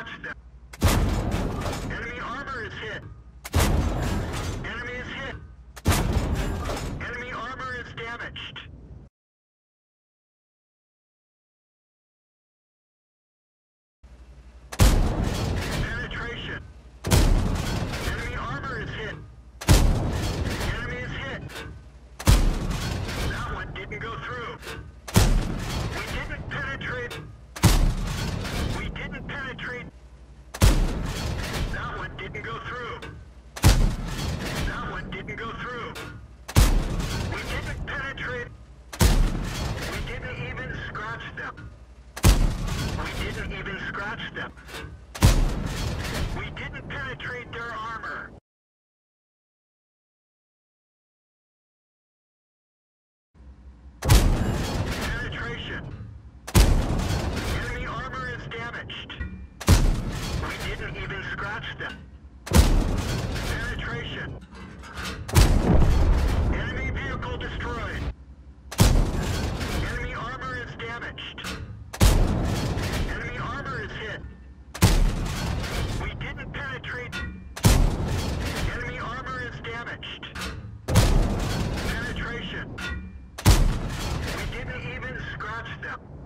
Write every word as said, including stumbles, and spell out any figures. Touchdown. Enemy armor is hit. Enemy is hit. Enemy armor is damaged. Penetration. Enemy armor is hit. Enemy is hit. That one didn't go through. We didn't penetrate. We didn't penetrate. That one didn't go through. That one didn't go through. We didn't penetrate. We didn't even scratch them. We didn't even scratch them. We didn't penetrate their armor. Penetration. Enemy armor is damaged. We didn't even scratch them. Penetration. Enemy vehicle destroyed. Enemy armor is damaged. Enemy armor is hit. We didn't penetrate. Enemy armor is damaged. Penetration. We didn't even scratch them.